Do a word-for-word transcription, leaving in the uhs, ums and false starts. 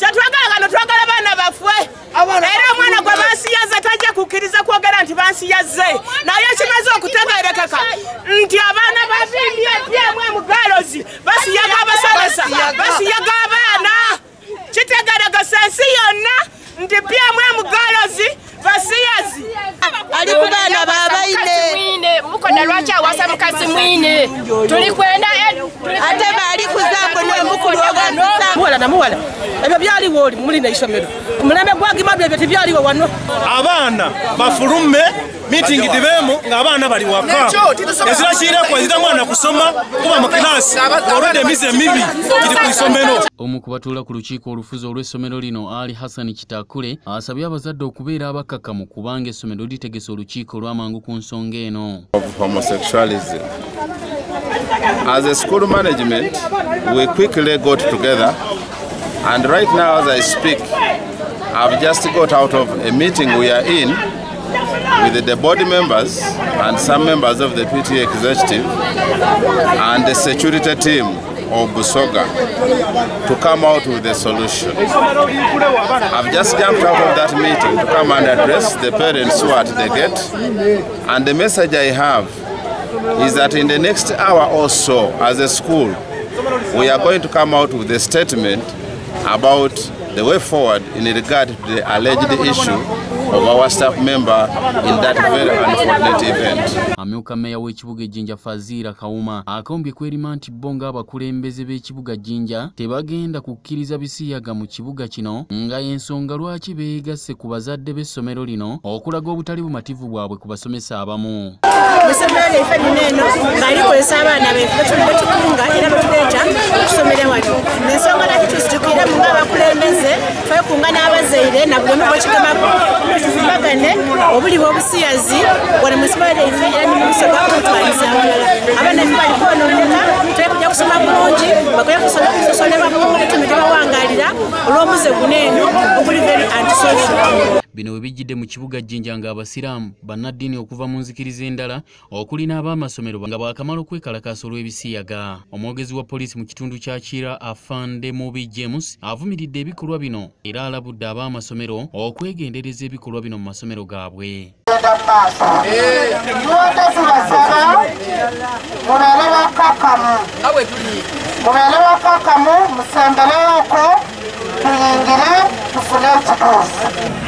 Chatwagala gano twagala bana bafwe. Era mwana kwa bansiyaze tajja kukiriza kwogera nti bansiyaze. Naye kimaze okutegeera kaka nti abana bavimbye byemwe mu galozi basiyaga abasalasa basiyaga abana. Kitegeera gasensi yonna nti byemwe mu galozi basiyazi. Ali kubana babaine. Muko na lwacha wasamukazi mwine. Tulikwenda ate bali kuzako ne muko lwaga. Na muwala ebyo byali woli muli na isomero kumulembe gwagimadu ebyo tibyali wano abana bafulume meeting divemo ngabana bali waka ezira shira kwa zita mwana kusoma kuba mu class orode mize mibi kiri ku isomero omukubatula ku lukiiko olufuzo olw'essomero lino Ali Hassan Kitakule asabye abazadde okubeera abakaka mu kubanga essomero litegese olukiiko olw'amangu ku nsonga eno. Homosexualism as a school management we quickly got together. And right now, as I speak, I've just got out of a meeting we are in with the board members and some members of the P T A executive and the security team of Busoga to come out with a solution. I've just jumped out of that meeting to come and address the parents who are at the gate. And the message I have is that in the next hour or so, as a school, we are going to come out with a statement about the way forward in regard to the alleged issue of our staff member in that very unfortunate event. Amyuka meya w'ekibuga Jinja Fazira Kauma akombye kwerima nti bonga abakulembeze b'ekibuga Jinja tebagenda kukkiriza bisiyaga mu kibuga kino nga y'ensonga lwaki beegasse ku bazadde b'essomero lino okulaga obutali bumativu bwabwe ku basomesa abamu. Musomero ife neno bali ko esaba na befe tulibwe tukunga era batuleeta kusomera watu n'ensonga laki tuzijukira mu abakulembeze fye kungana abazaire na bwe mbo Bagane, obuli bobusiyazi, wana musibale ifanya ni musaba kutwaliza wala. Abana bali ko noneka, tebya kusoma bulungi, bakoya kusoma kusosolera bulungi tumetewa wangalira, olwomuze guneno, obuli very antisocial. Bino webijjidde mu kibuga Jinja nga abasiramu bannaddiini okuva mu nzikiriza endala okuli n'ab'amasomero nga bwakamala okwekalakaasa olw'ebisiyaga. Omwogezi wa poliisi mu kitundu kya Kira Afande Mubi James avumiridde ebikolwa bino era alabudde ab'amasomero okwegendereza ebikolwa bino mu masomero gaabwe. Munalaba kakamu musembeleeko tuyingire tufune ekituufu.